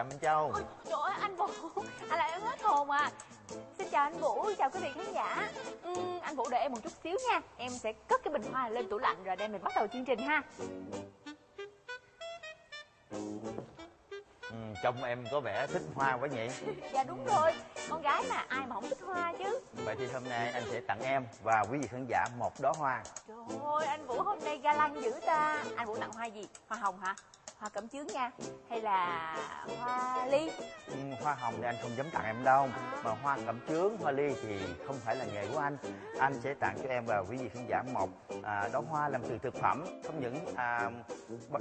chào Minh Châu. Ôi, trời ơi, anh Vũ, anh lại em hết hồn à. Xin chào anh Vũ, chào quý vị khán giả. Anh Vũ đợi em một chút xíu nha. Em sẽ cất cái bình hoa lên tủ lạnh rồi đem mình bắt đầu chương trình ha. Trông em có vẻ thích hoa quá nhỉ? Dạ đúng rồi, con gái mà ai mà không thích hoa chứ. Vậy thì hôm nay anh sẽ tặng em và quý vị khán giả một đóa hoa. Trời ơi, anh Vũ hôm nay ga lăng dữ ta. Anh Vũ tặng hoa gì? Hoa hồng hả? Hoa cẩm chướng nha, hay là hoa ly? Hoa hồng thì anh không dám tặng em đâu, mà hoa cẩm chướng, hoa ly thì không phải là nghề của anh. Anh sẽ tặng cho em và quý vị khán giả một đóa hoa làm từ thực phẩm. Không những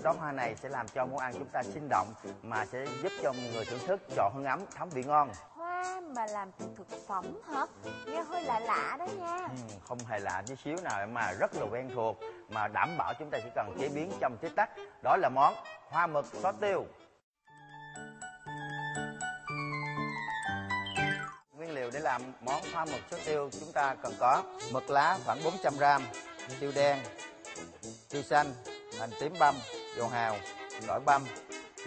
đóa hoa này sẽ làm cho món ăn chúng ta sinh động, mà sẽ giúp cho người thưởng thức chọn hương ấm, thấm vị ngon. Hoa mà làm từ thực phẩm hả? Nghe hơi lạ lạ đó nha. Không hề lạ tí xíu nào mà rất là quen thuộc, mà đảm bảo chúng ta chỉ cần chế biến trong tích tắc. Đó là món hoa mực xóa tiêu. Nguyên liệu để làm món hoa mực xóa tiêu chúng ta cần có mực lá khoảng 400g, tiêu đen, tiêu xanh, hành tím băm, dầu hào, gỏi băm,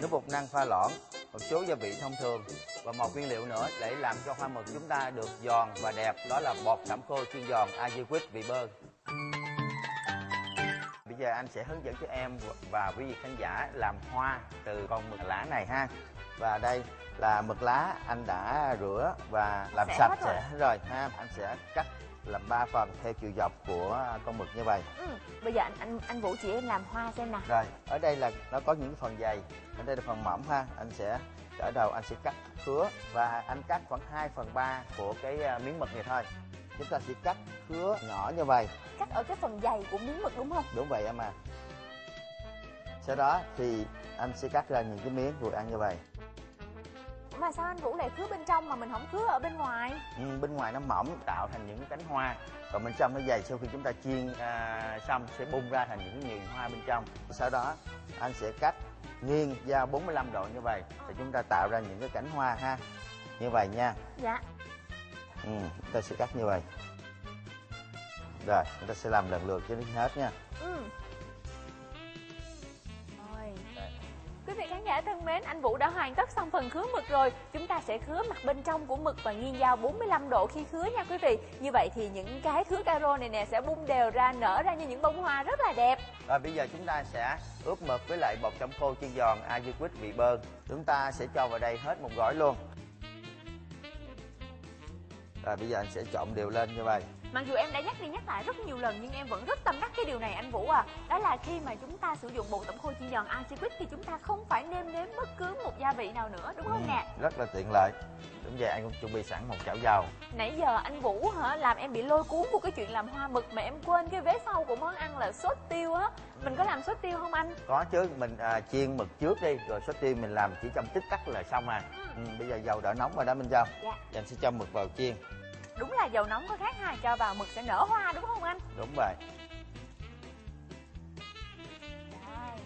nước bột năng pha loãng, một số gia vị thông thường. Và một nguyên liệu nữa để làm cho hoa mực chúng ta được giòn và đẹp, đó là bột tẩm khô chiên giòn Ajinomoto vị bơ. Bây giờ anh sẽ hướng dẫn cho em và quý vị khán giả làm hoa từ con mực lá này ha. Và đây là mực lá anh đã rửa và làm sạch sẽ rồi ha. Anh sẽ cắt làm 3 phần theo chiều dọc của con mực như vậy. Bây giờ anh Vũ chỉ em làm hoa xem nè. Rồi, ở đây là nó có những phần dày, ở đây là phần mỏng ha. Anh sẽ ở đầu anh sẽ cắt khứa, và anh cắt khoảng 2/3 của cái miếng mực này thôi. Chúng ta sẽ cắt khứa nhỏ như vậy. Cắt ở cái phần dày của miếng mực đúng không? Đúng vậy em à. Sau đó thì anh sẽ cắt ra những cái miếng vừa ăn như vậy. Mà sao anh Vũ lại khứa bên trong mà mình không khứa ở bên ngoài? Bên ngoài nó mỏng tạo thành những cánh hoa, còn bên trong nó dày, sau khi chúng ta chiên xong sẽ bung ra thành những nhiều hoa bên trong. Sau đó anh sẽ cắt nghiêng ra 45 độ như vậy để chúng ta tạo ra những cái cánh hoa ha. Như vậy nha. Dạ. Chúng ta sẽ cắt như vậy. Rồi, chúng ta sẽ làm lần lượt cho đến hết nha. Rồi. Quý vị khán giả thân mến, anh Vũ đã hoàn tất xong phần khứa mực rồi. Chúng ta sẽ khứa mặt bên trong của mực và nghiêng dao 45 độ khi khứa nha quý vị. Như vậy thì những cái khứa caro này nè sẽ bung đều ra, nở ra như những bông hoa rất là đẹp. Rồi bây giờ chúng ta sẽ ướp mực với lại bột tẩm khô chiên giòn Ajinomoto vị bơ. Chúng ta sẽ cho vào đây hết một gói luôn. Rồi bây giờ anh sẽ trộn đều lên như vậy. Mặc dù em đã nhắc đi nhắc lại rất nhiều lần nhưng em vẫn rất tâm đắc cái điều này anh Vũ à. Đó là khi mà chúng ta sử dụng bột tẩm khô chiên giòn Ajinomoto thì chúng ta không phải nêm nếm bất cứ một gia vị nào nữa, đúng không nè? Rất là tiện lợi. Đúng vậy, anh cũng chuẩn bị sẵn một chảo dầu. Nãy giờ anh Vũ hả, làm em bị lôi cuốn của cái chuyện làm hoa mực mà em quên cái vế sau của món ăn là sốt tiêu á. Mình có làm sốt tiêu không anh? Có chứ, mình chiên mực trước đi rồi sốt tiêu mình làm chỉ trong tích tắc là xong à. Bây giờ dầu đã nóng rồi đó Minh Châu. Dạ. Em sẽ cho mực vào chiên. Đúng là dầu nóng có khác ha, cho vào mực sẽ nở hoa đúng không anh? Đúng rồi. Đây.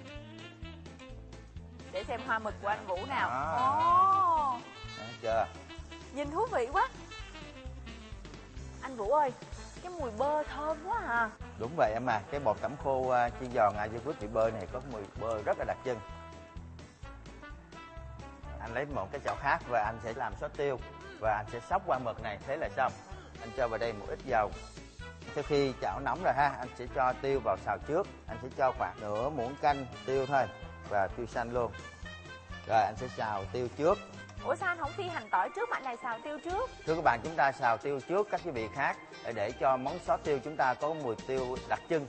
Để xem hoa mực của anh Vũ nào. Ồ. Thấy chưa? Nhìn thú vị quá. Anh Vũ ơi, cái mùi bơ thơm quá à. Đúng vậy em à, cái bột tẩm khô chiên giòn Ajinomoto vị bơ này có mùi bơ rất là đặc trưng. Anh lấy một cái chảo khác và anh sẽ làm sốt tiêu. Và anh sẽ xóc qua mực này, thế là xong. Anh cho vào đây một ít dầu. Sau khi chảo nóng rồi ha, anh sẽ cho tiêu vào xào trước. Anh sẽ cho khoảng nửa muỗng canh tiêu thôi, và tiêu xanh luôn. Rồi anh sẽ xào tiêu trước. Ủa sao anh không phi hành tỏi trước mà anh lại xào tiêu trước? Thưa các bạn, chúng ta xào tiêu trước các cái vị khác để cho món sốt tiêu chúng ta có mùi tiêu đặc trưng.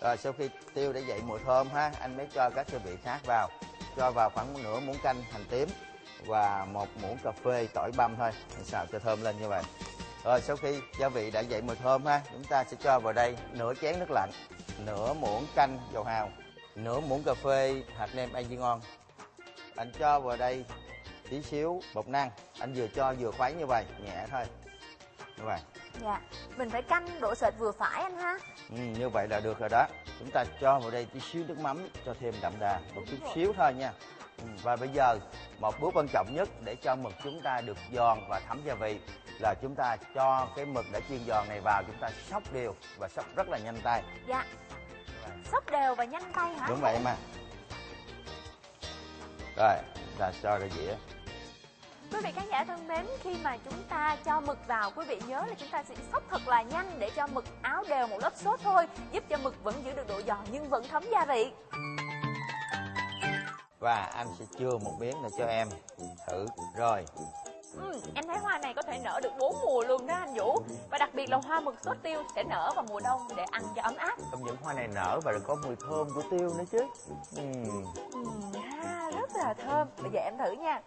Rồi sau khi tiêu để dậy mùi thơm ha, anh mới cho các cái vị khác vào. Cho vào khoảng nửa muỗng canh hành tím và một muỗng cà phê tỏi băm thôi, mình xào cho thơm lên như vậy. Rồi sau khi gia vị đã dậy mùi thơm ha, chúng ta sẽ cho vào đây nửa chén nước lạnh, nửa muỗng canh dầu hào, nửa muỗng cà phê hạt nêm Ajinomoto. Anh cho vào đây tí xíu bột năng, anh vừa cho vừa khuấy như vậy, nhẹ thôi. Như vậy. Dạ, mình phải canh độ sệt vừa phải anh ha. Như vậy là được rồi đó. Chúng ta cho vào đây tí xíu nước mắm cho thêm đậm đà, một chút xíu thôi nha. Và bây giờ một bước quan trọng nhất để cho mực chúng ta được giòn và thấm gia vị là chúng ta cho cái mực đã chiên giòn này vào, chúng ta xóc đều và xóc rất là nhanh tay. Dạ. Xóc đều và nhanh tay hả? Đúng vậy mà. Rồi là cho cái dĩa. Quý vị khán giả thân mến, khi mà chúng ta cho mực vào, quý vị nhớ là chúng ta sẽ xóc thật là nhanh để cho mực áo đều một lớp sốt thôi, giúp cho mực vẫn giữ được độ giòn nhưng vẫn thấm gia vị. Và anh sẽ chưa một miếng này cho em thử rồi. Em thấy hoa này có thể nở được 4 mùa luôn đó anh Vũ. Và đặc biệt là hoa mực sốt tiêu sẽ nở vào mùa đông để ăn cho ấm áp. Trong những hoa này nở và có mùi thơm của tiêu nữa chứ. Rất là thơm. Bây giờ em thử nha.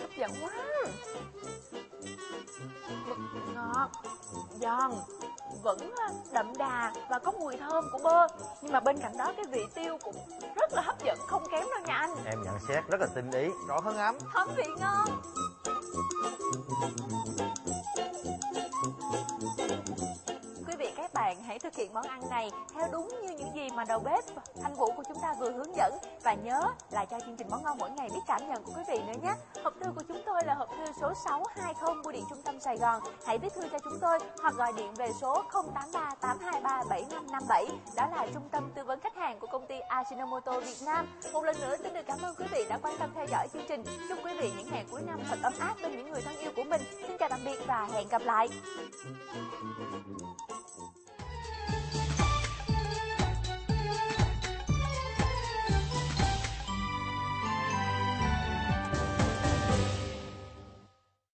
Hấp dẫn quá. Mực ngọt, giòn, vẫn đậm đà và có mùi thơm của bơ, nhưng mà bên cạnh đó cái vị tiêu cũng rất là hấp dẫn, không kém đâu nha anh. Em nhận xét rất là tinh ý, rõ hơn ấm, thấm vị ngon. Quý vị các bạn hãy thực hiện món ăn này theo đúng như những gì mà đầu bếp Anh Vũ của chúng ta vừa hướng dẫn, và nhớ là cho chương trình Món Ngon Mỗi Ngày biết cảm nhận của quý vị nữa nhé. Hộp thư của chúng tôi là hộp thư số 620 Bưu điện Trung tâm Sài Gòn. Hãy viết thư cho chúng tôi hoặc gọi điện về số 0838237557. Đó là trung tâm tư vấn khách hàng của công ty Ajinomoto Việt Nam. Một lần nữa xin được cảm ơn quý vị đã quan tâm theo dõi chương trình. Chúc quý vị những ngày cuối năm thật ấm áp bên những người thân yêu của mình. Xin chào tạm biệt và hẹn gặp lại.